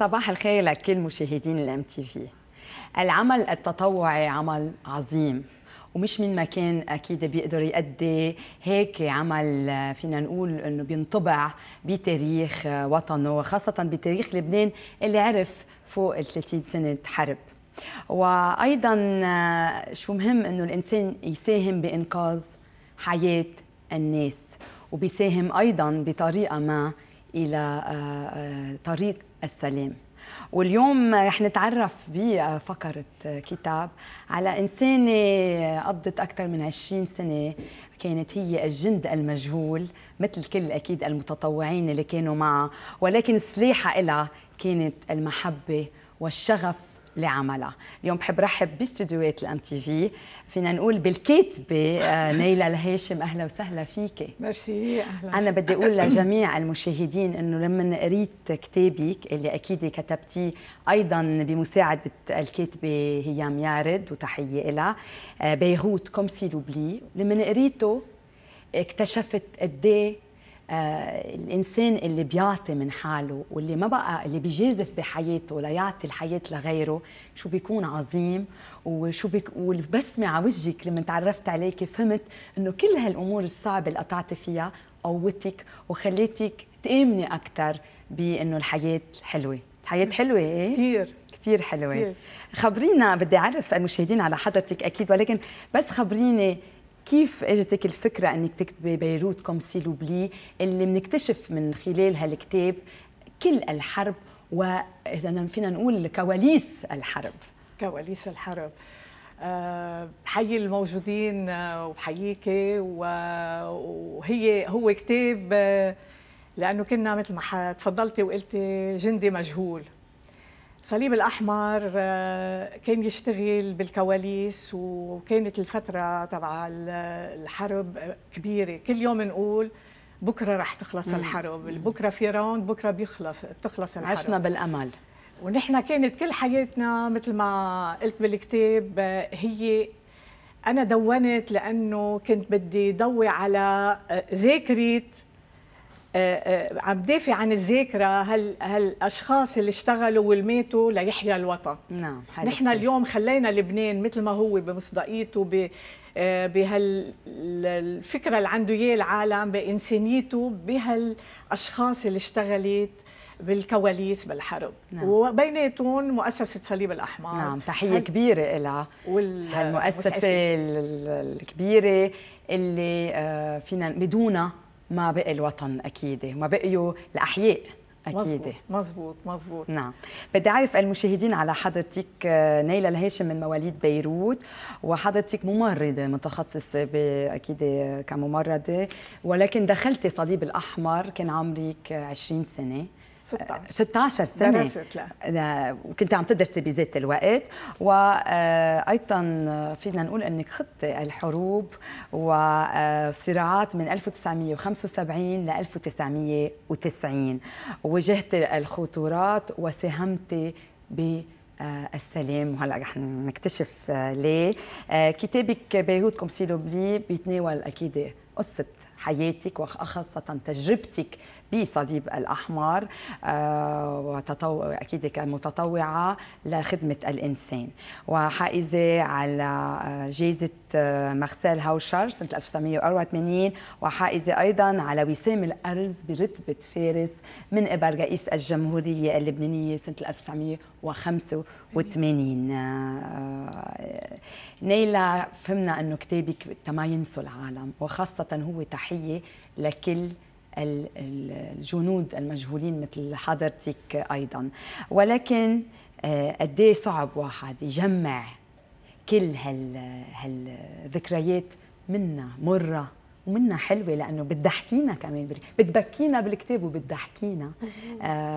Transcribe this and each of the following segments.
صباح الخير لكل مشاهدين الام تي في. العمل التطوعي عمل عظيم ومش من مكان اكيد بيقدر يؤدي هيك عمل، فينا نقول انه بينطبع بتاريخ وطنه وخاصه بتاريخ لبنان اللي عرف فوق ال 30 سنه حرب. وايضا شو مهم انه الانسان يساهم بانقاذ حياه الناس وبيساهم ايضا بطريقه ما الى طريق السلام. واليوم رح نتعرف بفقرة كتاب على إنسانة قضت أكثر من 20 سنة، كانت هي الجند المجهول مثل كل أكيد المتطوعين اللي كانوا معها، ولكن سلاحها إلها كانت المحبة والشغف لعملها. اليوم بحب رحب باستديوهات الام تي في، فينا نقول بالكاتبه نيلة الهاشم. اهلا وسهلا فيكي. ميرسي. اهلا. انا بدي اقول لجميع المشاهدين انه لما قريت كتابك اللي اكيد كتبتيه ايضا بمساعده الكاتبه هيام يارد وتحيه لها، بيروت كومسي لوبلي، لما قريته اكتشفت قد ايه الإنسان اللي بيعطي من حاله واللي ما بقى اللي بيجازف بحياته ليعطي الحياة لغيره شو بيكون عظيم. والبسمة على وجهك لما تعرفت عليك فهمت إنه كل هالأمور الصعبة اللي قطعتي فيها قوتك وخليتك تآمني أكثر بإنه الحياة حلوة. الحياة حلوة إيه؟ كثير كثير حلوة كتير. خبرينا، بدي أعرف المشاهدين على حضرتك أكيد، ولكن بس خبريني كيف اجتك الفكره انك تكتبي بيروت كومسي لوبلي اللي بنكتشف من خلال هالكتاب كل الحرب، واذا فينا نقول كواليس الحرب. كواليس الحرب. بحيي الموجودين وبحييكي، وهي هو كتاب لانه كنا مثل ما تفضلتي وقلتي جندي مجهول. صليب الأحمر كان يشتغل بالكواليس، وكانت الفترة تبع الحرب كبيرة، كل يوم نقول بكرة رح تخلص الحرب، بكرة في راوند، بكرة بتخلص الحرب. عشنا بالأمل، ونحن كانت كل حياتنا مثل ما قلت بالكتاب هي. أنا دونت لأنه كنت بدي ضوي على ذاكرة، عم دافع عن الذاكرة هالأشخاص اللي اشتغلوا والماتوا ليحيا الوطن. نعم. نحن اليوم خلينا لبنان مثل ما هو بمصداقيته، بهالفكرة اللي عنده إياه العالم، بإنسانيته، بهالأشخاص اللي اشتغلت بالكواليس بالحرب. نعم. وبيناتهم مؤسسة صليب الأحمر. نعم، تحية كبيرة إلها، هالمؤسسة الكبيرة اللي فينا بدونها ما بقي الوطن أكيد، ما بقيوا الأحياء أكيد. مزبوط مزبوط. نعم، بدي أعرف المشاهدين على حضرتك نيلة الهاشم من مواليد بيروت، وحضرتك ممرضة متخصصة أكيد كممرضة، ولكن دخلتي صليب الأحمر كان عمرك 20 سنة. 16 سنة درست. لا، وكنت عم تدرسي بذات الوقت، وأيضا فينا نقول أنك خضتي الحروب والصراعات من 1975 ل 1990، وواجهتي الخطورات وساهمتي بالسلام، وهلا رح نكتشف ليه. كتابك بيروت كومسي لوبلي بيتناول أكيد قصة حياتك وخاصة تجربتك بصليب الأحمر أكيد كمتطوعة لخدمة الإنسان، وحائزة على جائزة مغسال هاوشر سنة 1984، وحائزة أيضا على وسام الأرز برتبة فارس من قبل رئيس الجمهورية اللبنانية سنة 1985. نيلة، فهمنا أنه كتابك ما ينسوا العالم، وخاصة هو تحية لكل الجنود المجهولين مثل حضرتك أيضاً، ولكن قد ايه صعب واحد يجمع كل هالذكريات منا مرة ومنا حلوة، لأنه بتضحكينا كمان، بتبكينا بالكتاب وبتضحكينا،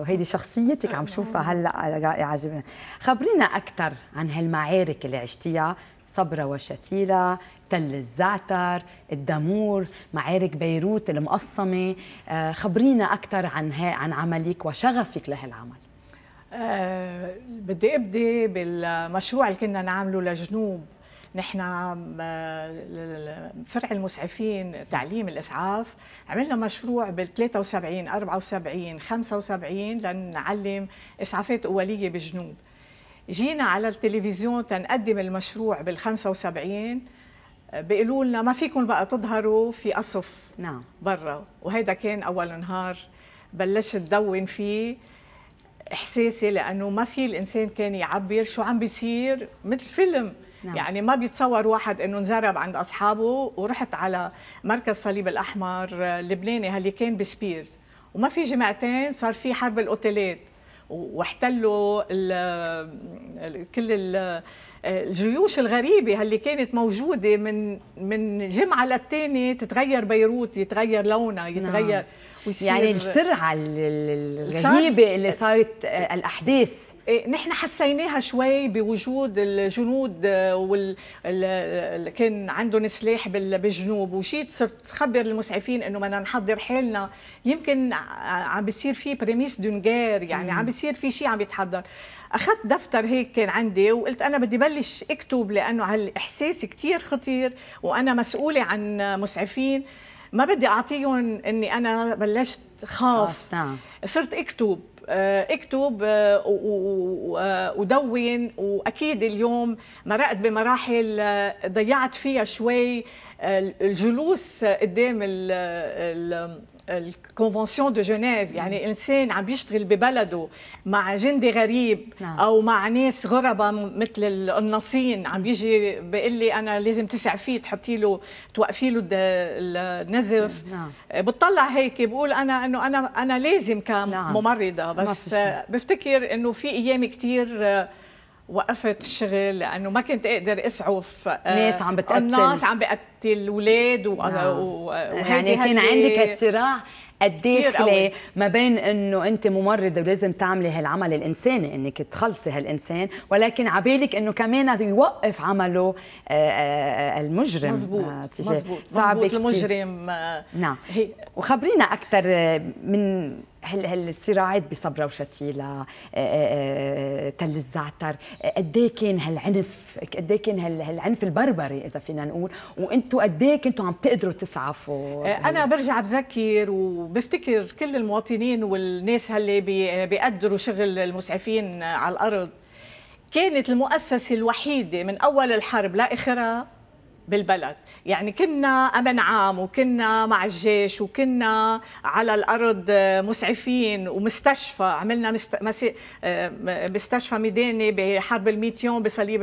وهيدي شخصيتك عم شوفها هلأ رائعة جدا. خبرينا أكثر عن هالمعارك اللي عشتيها، صبرا وشتيلة، تل الزعتر، الدمور، معارك بيروت المقصمة. خبرينا أكثر عن عملك وشغفك لهالعمل. بدي أبدي بالمشروع اللي كنا نعمله لجنوب نحن فرع المسعفين تعليم الإسعاف عملنا مشروع بال 73 74 75 لنعلم إسعافات أولية بالجنوب. جينا على التلفزيون تنقدم المشروع بال 75 بيقولوا لنا ما فيكم بقى تظهروا في قصف برا، وهذا كان أول نهار بلشت دون فيه إحساسي، لأنه ما في الإنسان كان يعبر شو عم بيصير مثل فيلم. يعني ما بيتصور واحد أنه انزرب عند أصحابه. ورحت على مركز صليب الأحمر اللبناني اللي كان بسبيرز، وما في جمعتين صار في حرب الأوتيلات واحتلوا كل الجيوش الغريبة اللي كانت موجودة من جمعة للتانية. تتغير بيروت، يتغير لونها، يتغير يعني السرعة الغريبة اللي صارت الأحداث نحن حسيناها شوي بوجود الجنود واللي كان عندهم سلاح بالجنوب. وشيت صرت خبر المسعفين انه بدنا نحضر حالنا، يمكن عم بيصير في بريميس دونغير، يعني عم بيصير في شيء عم يتحضر. اخذت دفتر هيك كان عندي وقلت انا بدي بلش اكتب، لانه هالاحساس كثير خطير وانا مسؤوله عن مسعفين ما بدي اعطيهم اني انا بلشت خاف. صرت اكتب ودون، واكيد اليوم مرقت بمراحل ضيعت فيها شوي. الجلوس قدام الكونفنسيون دو جنيف، يعني الانسان عم بيشتغل ببلده مع جندي غريب او مع ناس غرباء مثل القناصين، عم بيجي بيقول لي انا لازم تسعفيه، تحطي له توقفي له النزف. بتطلع هيك بقول انا انه انا لازم كممرضه، بس بفتكر انه في ايام كثير وقفت الشغل لانه ما كنت اقدر اسعف. الناس عم بقتل اولاد يعني كان عندك هالصراع الداخلي ما بين انه انت ممرضه ولازم تعملي هالعمل الانساني انك تخلصي هالانسان، ولكن عبالك انه كمان يوقف عمله المجرم. مزبوط صعب المجرم. وخبرينا اكثر من هالصراعات بصبرا وشتيلة، تل الزعتر، قد ايه كان هالعنف، قد ايه كان هالعنف البربري اذا فينا نقول، وانتوا قد ايه كنتوا عم تقدروا تسعفوا؟ انا برجع بذكر وبفتكر كل المواطنين والناس اللي بيقدروا شغل المسعفين على الارض. كانت المؤسسه الوحيده من اول الحرب لاخرها بالبلد، يعني كنا أمن عام وكنا مع الجيش وكنا على الأرض مسعفين ومستشفى. عملنا مستشفى ميداني بحرب الميتيون بصليب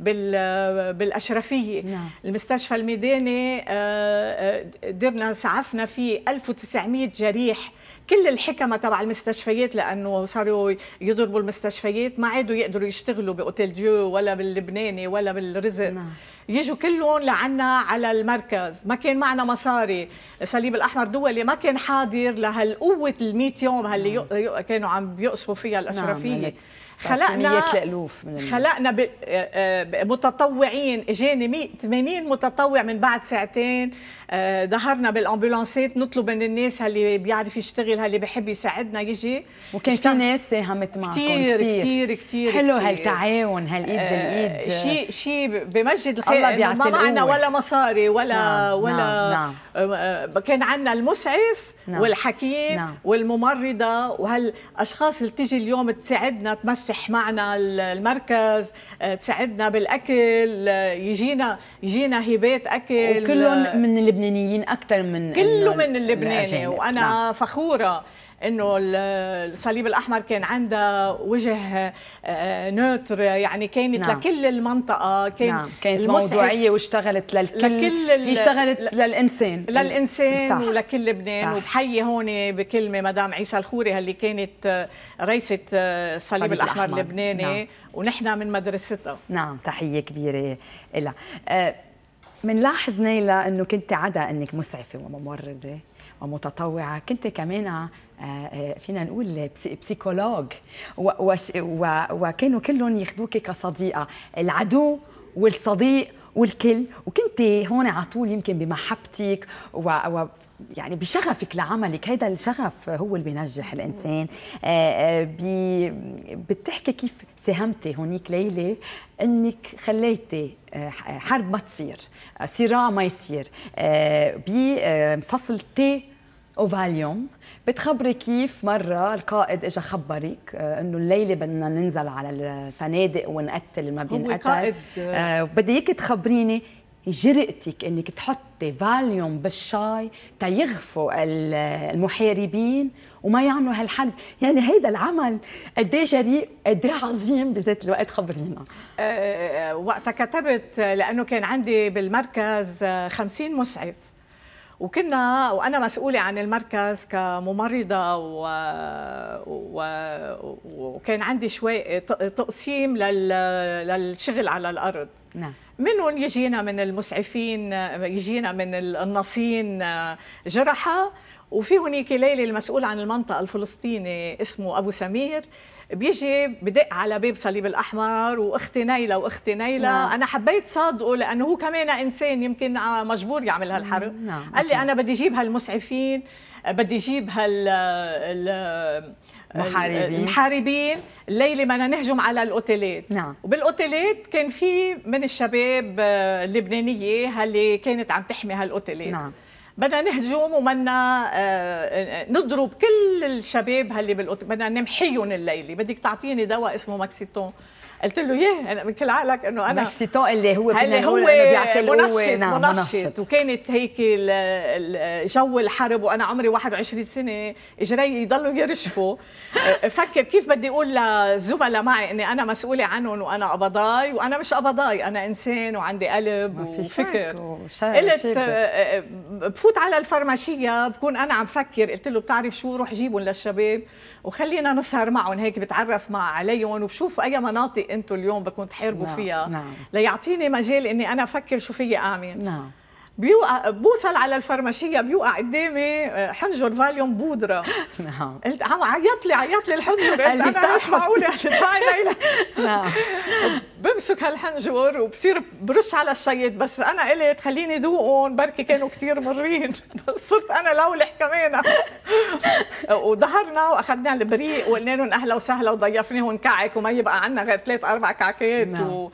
بالأشرفية. المستشفى الميداني قدرنا سعفنا فيه 1900 جريح. كل الحكمة تبع المستشفيات لأنه صاروا يضربوا المستشفيات ما عادوا يقدروا يشتغلوا بأوتيل ديو ولا باللبناني ولا بالرزق. يجوا كلهم لعنا على المركز، ما كان معنا مصاري. صليب الأحمر دولي ما كان حاضر لهالقوة ال100 يوم اللي كانوا عم بيقصفوا فيها الأشرفية. خلقنا متطوعين، اجاني 180 متطوع من بعد ساعتين. ظهرنا بالامبولانسات نطلب من الناس اللي بيعرف يشتغل اللي بحب يساعدنا يجي، وكان في ناس ساهمت معكم كثير. حلو هالتعاون هالايد بالايد. شيء بمجد الخير، ما معنا ولا مصاري ولا كان عندنا المسعف والحكيم والممرضه وهالاشخاص اللي تجي اليوم تساعدنا، تمسح معنا المركز، تساعدنا بالاكل، يجينا هبات اكل، وكلهم من اللبنانيين اكثر من كله من اللبناني. وانا فخوره انه الصليب الاحمر كان عنده وجه نوتر، يعني كانت لكل المنطقه، كانت موضوعيه واشتغلت للكل، اشتغلت للانسان صح. ولكل لبنان. وبحيي هون بكلمه مدام عيسى الخوري اللي كانت رئيسه الصليب الاحمر اللبناني. ونحن من مدرستها. تحيه كبيره لها. منلاحظ نيلة انه كنت عدا انك مسعفه وممرضه ومتطوعه، كنت كمان فينا نقول بسيكولوج، وكانوا كلهم ياخذوك كصديقه، العدو والصديق والكل، وكنت هون على طول يمكن بمحبتك يعني بشغفك لعملك. هيدا الشغف هو اللي بينجح الإنسان. بتحكي كيف ساهمتي هونيك ليلى أنك خليتي حرب ما تصير، صراع ما يصير. بفصل تي أوفاليوم بتخبري كيف مرة القائد اجى خبرك انه الليلة بدنا ننزل على الفنادق ونقتل ما بينقتل. بدي اياكي تخبريني جرأتك انك تحطي فاليوم بالشاي تيغفوا المحاربين وما يعملوا هالحرب، يعني هيدا العمل قد ايه جريء قد ايه عظيم بذات الوقت. خبرينا. وقتها كتبت لانه كان عندي بالمركز 50 مسعف، وأنا مسؤولة عن المركز كممرضة، وكان عندي شوي تقسيم للشغل على الأرض. نعم. منهم يجينا من المسعفين، يجينا من الناصين جرحى، وفي هنيك ليلة المسؤول عن المنطقة الفلسطيني اسمه أبو سمير بيجي بدق على باب صليب الأحمر، وأختي نيلة أنا حبيت صادقه لأنه هو كمان إنسان يمكن مجبور يعمل هالحرب. قال لي أنا بدي أجيب هالمسعفين، بدي أجيب المحاربين الليلة بدنا نهجم على الأوتيلات. نعم. وبالأوتيلات كان في من الشباب اللبنانية اللي كانت عم تحمي هالأوتيلات. نعم. بدنا نهجم وبدنا نضرب كل الشباب اللي بالأوتيل، بدنا نمحيهم الليله. بدك تعطيني دواء اسمه ماكسيتون. قلت له اياه من كل عقلك انه انا ماكسيتون اللي هو منشط. وكانت هيك جو الحرب وانا عمري 21 سنه، اجري يضلوا يرشفوا. فكر كيف بدي اقول للزملاء معي اني انا مسؤوله عنهم وانا قبضاي، وانا مش قبضاي، انا انسان وعندي قلب وفكر. قلت بفوت على الفرماشيه بكون انا عم فكر، قلت له بتعرف شو، روح جيبهم للشباب وخلينا نسهر معهم، هيك بتعرف عليهم وبشوف اي مناطق انتم اليوم بكون تحاربوا فيها. نعم. ليعطيني مجال اني انا افكر شو في اعمل. نعم. بوصل على الفرماشيه بيوقع قدامي حنجر فاليوم بودره. نعم. قلت عم عيط لي الحنجر، قلت انا مش معقوله. نعم. بمسك هالحنجر وبصير برش على الشيط، بس انا قلت خليني ذوقهم بركي كانوا كثير مرين. صرت انا لولح كمان. وظهرنا واخذنا البريق وقلنا لهم اهلا وسهلا وضيفناهم كعك، وما يبقى عندنا غير 3-4 كعكات. نعم.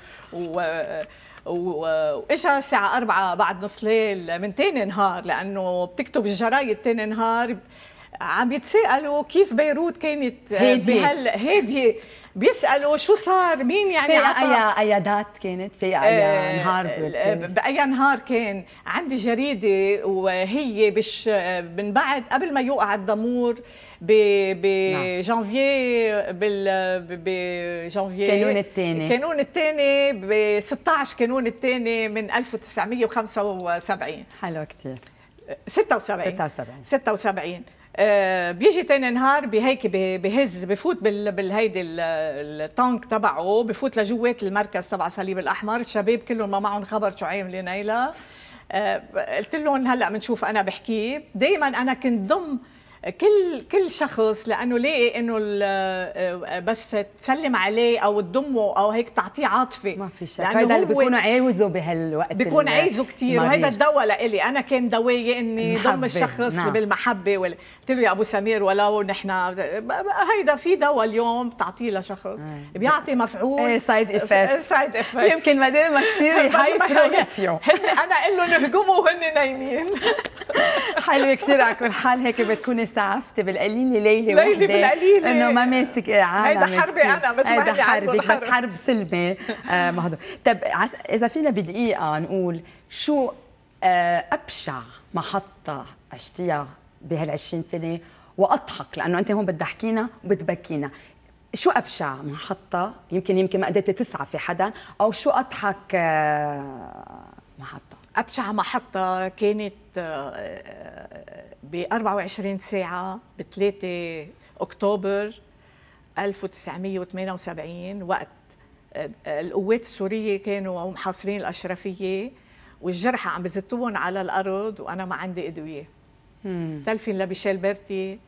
واجا الساعة 4 بعد نص ليل من ثاني نهار، لأنه بتكتب الجرايد ثاني نهار عم يتساءلوا كيف بيروت كانت هادية. بيسألوا شو صار، مين يعني عطا أي دات كانت في أي نهار بأي نهار. كان عندي جريدة وهي من بعد قبل ما يوقع الضمور بجانفيي كانون الثاني ب 16 كانون الثاني من 1975. حلو كثير. 76. بيجي تاني نهار بهيك بهز بفوت بالهيدي التانك تبعه، بفوت لجوات المركز تبع صليب الاحمر. الشباب كلهم ما معهم خبر شو عامله نيلة. قلت لهم هلا بنشوف. انا بحكي دائما انا كنت ضم كل شخص، لانه لاقي انه بس تسلم عليه او تضمه او هيك تعطيه عاطفه، ما في شك. هيدا اللي بيكونوا عايزوا بهالوقت، بيكون عايزوا كثير، وهيدا الدواء لإلي. انا كان دواية اني ضم الشخص. نعم. بالمحبه. قلت له يا ابو سمير ولو نحن هيدا في دواء اليوم بتعطيه لشخص بيعطي مفعول. ايه سايد افكت. يمكن مدام كثير هاي برودكسيون. انا اقول لهم اهجموا وهن نايمين. حلوه كثير. على كل حال هيك بتكوني سعفتي بالقليله ليلى وحده انه ما ماتك عالم. هيدا حربي انا مثل ما هيدا حربك، بس حرب سلمي. ما هذا. طب اذا فينا بدقيقه نقول شو ابشع محطه عشتيها بهال 20 سنه واضحك، لانه انت هون بتضحكينا وبتبكينا. شو ابشع محطه يمكن ما قدرتي تسعى في حدا، او شو اضحك محطه؟ أبشع محطة كانت ب 24 ساعة ب 3 أكتوبر 1978، وقت القوات السورية كانوا محاصرين الأشرفية والجرحى عم بزتوهم على الأرض وأنا ما عندي أدوية. تلفن لبيشيل بيرتي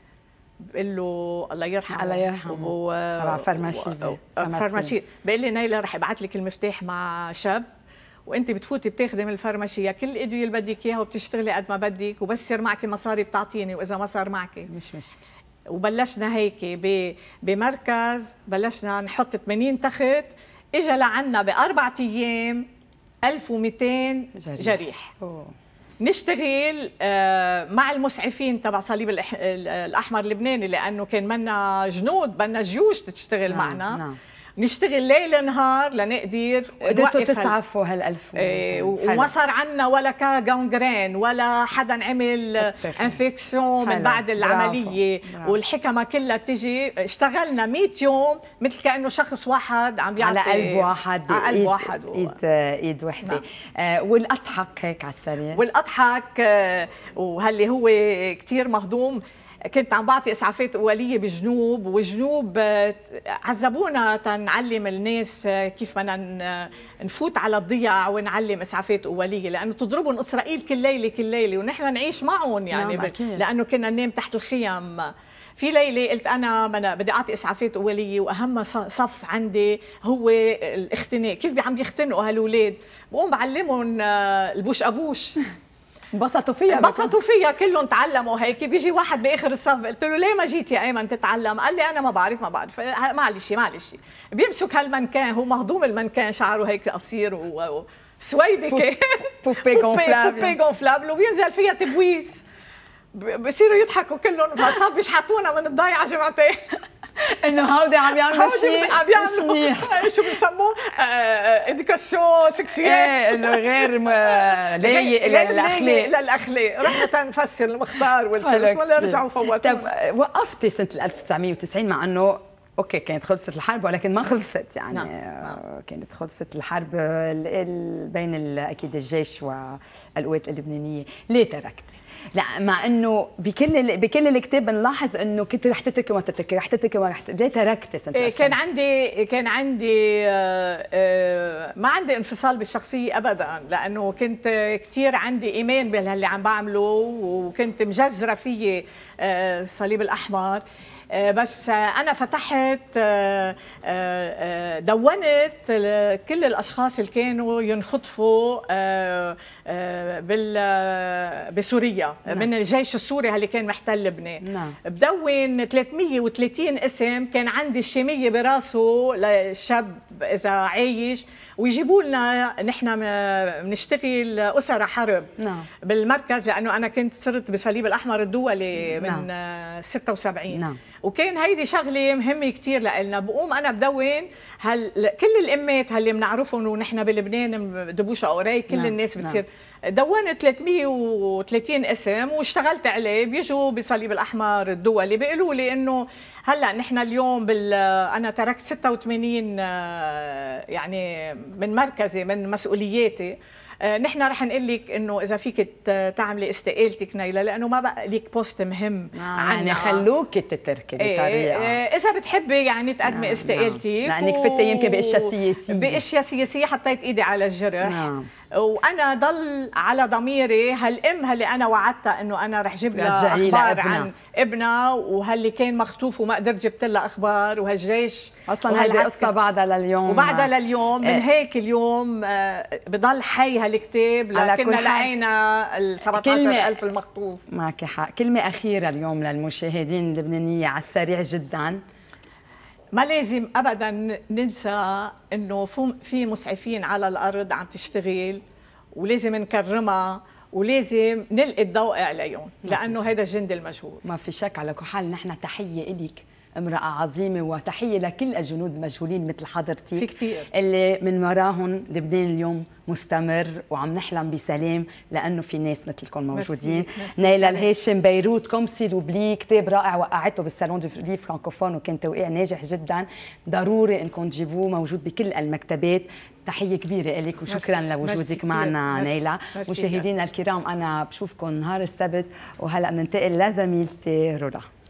بقول له الله يرحمه فرماشي بقول لي نيلة رح ابعث لك المفتاح مع شاب وانت بتفوتي بتاخذي من الفرمشيه كل الادويه اللي بدك اياها وبتشتغلي قد ما بدك، وبس يصير معك مصاري بتعطيني، واذا ما صار معك مش مشكله. وبلشنا هيك بمركز، بلشنا نحط 80 تخت، اجى لعنا باربع ايام 1200 جريح. نشتغل مع المسعفين تبع صليب الأحمر اللبناني، لأنه كان منا جنود، بدنا جيوش تشتغل معنا. نعم. نشتغل ليل نهار لنقدر قدرتوا تسعفوا هال1000 وما صار عنا ولا كاغونغرين ولا حدا عمل انفكسيون من بعد العمليه. برافو. والحكمه كلها تجي. اشتغلنا 100 يوم مثل كانه شخص واحد عم يعطي على قلب واحد، على قلب واحد، ايد وحده. نعم. والاضحك هيك على السريع، والاضحك وهاللي هو كثير مهضوم. كنت عم بعطي اسعافات اوليه بجنوب، وجنوب عذبونا تنعلم الناس كيف بدنا نفوت على الضياع ونعلم اسعافات اوليه، لانه تضربهم اسرائيل كل ليله كل ليله ونحن نعيش معهم يعني. نعم أكيد. لانه كنا ننام تحت الخيم. في ليله قلت انا بدي اعطي اسعافات اوليه، واهم صف عندي هو الاختناق، كيف عم يختنقوا هالولاد، بقوم بعلمهم البوش ابوش. انبسطوا فيها كلهم تعلموا هيك. بيجي واحد باخر الصف قلت له ليه ما جيت يا ايمن تتعلم؟ قال لي انا ما بعرف معلش. بيمسك هالمنكان، هو مهضوم المنكان، شعره هيك قصير وسويدي كان بوبي غونفلاب، وبينزل فيها تبويس، بصيروا يضحكوا كلهم بهالصف، بيشحطونا من الضيعه جمعتين انه هودي عم يعملوا شيء مش منيح. شو بيسموه؟ اديكاسيون سكسيال. ايه انه غير لايق للاخلاق. رحنا نفسر المختار والشيء ولا رجعوا فوتوا. طب وقفتي سنه 1990 مع انه اوكي كانت خلصت الحرب، ولكن ما خلصت يعني. نعم. كانت خلصت الحرب بين اكيد الجيش والقوات اللبنانيه. ليه تركتي؟ لا مع انه بكل الكتاب بنلاحظ انه كنت رح تتركي وما تتركي، رح تتركي وما رح تتركي، ليه تركتي سنة؟ كان عندي ما عندي انفصال بالشخصيه ابدا، لانه كنت كثير عندي ايمان باللي عم بعمله، وكنت مجذره فيه الصليب الاحمر. بس أنا فتحت دونت كل الأشخاص اللي كانوا ينخطفوا بسوريا. نعم. من الجيش السوري اللي كان محتل لبنان. نعم. بدون 330 اسم، كان عندي الشامية براسه لشاب إذا عايش، ويجيبوا لنا نحن بنشتغل أسرة حرب. نعم. بالمركز، لأنه أنا كنت صرت بصليب الأحمر الدولي من 76. نعم. وكان هيدي شغله مهمه كثير لنا. بقوم انا بدون كل الامات اللي بنعرفهم ونحن بلبنان دبوش اوراي كل. نعم. الناس بتصير. نعم. دونت 330 اسم واشتغلت عليه. بيجوا بصليب الاحمر الدولي بيقولوا لي انه هلا نحن اليوم انا تركت 86 يعني من مركزي، من مسؤولياتي. نحن رح نقول لك انه اذا فيك تعملي استقالتك نيلة، لانه ما بقى لك بوست مهم عنا. يعني خلوك تتركي بطريقه. اذا بتحبي يعني تقدمي استقالتك. لانك فتي يمكن باشياء سياسيه حطيت ايدي على الجرح. نعم. وانا ضل على ضميري هالام اللي انا وعدتها انه انا رح جيب لها اخبار عن ابنها، وهاللي كان مخطوف وما قدرت جبت لها اخبار، وهالجيش اصلا هيدي قصه بعدها لليوم. من هيك اليوم بضل حي هالكتاب، لكننا لقينا ال 17,000 المخطوف. معك حق. كلمه اخيره اليوم للمشاهدين اللبنانيه على السريع جدا. ما لازم ابدا ننسى انه في مسعفين على الارض عم تشتغل، ولازم نكرمها، ولازم نلقي الضوء عليهم، لانه هذا الجند المجهول. ما في شك. على كل حال نحن تحيه إليك، امرأة عظيمة، وتحية لكل الجنود المجهولين مثل حضرتك في كتير اللي من وراهم لبنان اليوم مستمر وعم نحلم بسلام، لأنه في ناس مثلكم موجودين. نيلة الهاشم، بيروت كومسي لوبلي، كتاب رائع وقعته بالسالون دو لي فرانكوفون وكان توقيع ناجح جدا، ضروري انكم تجيبوه، موجود بكل المكتبات. تحية كبيرة لك وشكرا لوجودك معنا نيلة. مشاهدينا الكرام، أنا بشوفكم نهار السبت، وهلا بننتقل لزميلتي رولا.